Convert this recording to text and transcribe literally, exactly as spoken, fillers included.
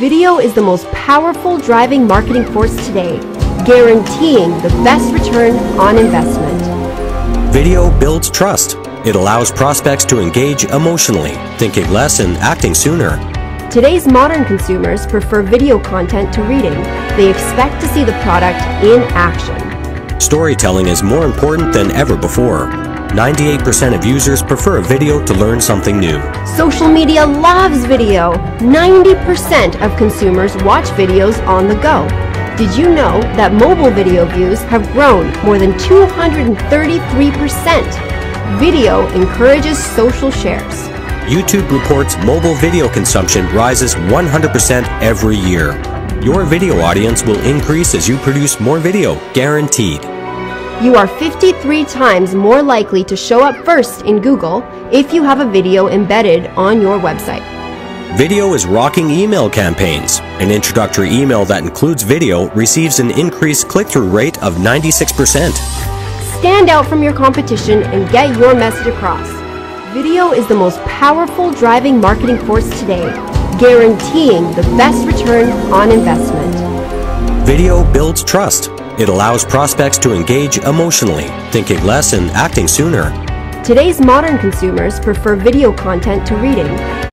Video is the most powerful driving marketing force today, guaranteeing the best return on investment. Video builds trust. It allows prospects to engage emotionally, thinking less and acting sooner. Today's modern consumers prefer video content to reading. They expect to see the product in action. Storytelling is more important than ever before. ninety-eight percent of users prefer a video to learn something new. Social media loves video. ninety percent of consumers watch videos on the go. Did you know that mobile video views have grown more than two hundred thirty-three percent? Video encourages social shares. YouTube reports mobile video consumption rises one hundred percent every year. Your video audience will increase as you produce more video, guaranteed. You are fifty-three times more likely to show up first in Google if you have a video embedded on your website. Video is rocking email campaigns. An introductory email that includes video receives an increased click-through rate of ninety-six percent. Stand out from your competition and get your message across. Video is the most powerful driving marketing force today, guaranteeing the best return on investment. Video builds trust. It allows prospects to engage emotionally, thinking less and acting sooner. Today's modern consumers prefer video content to reading.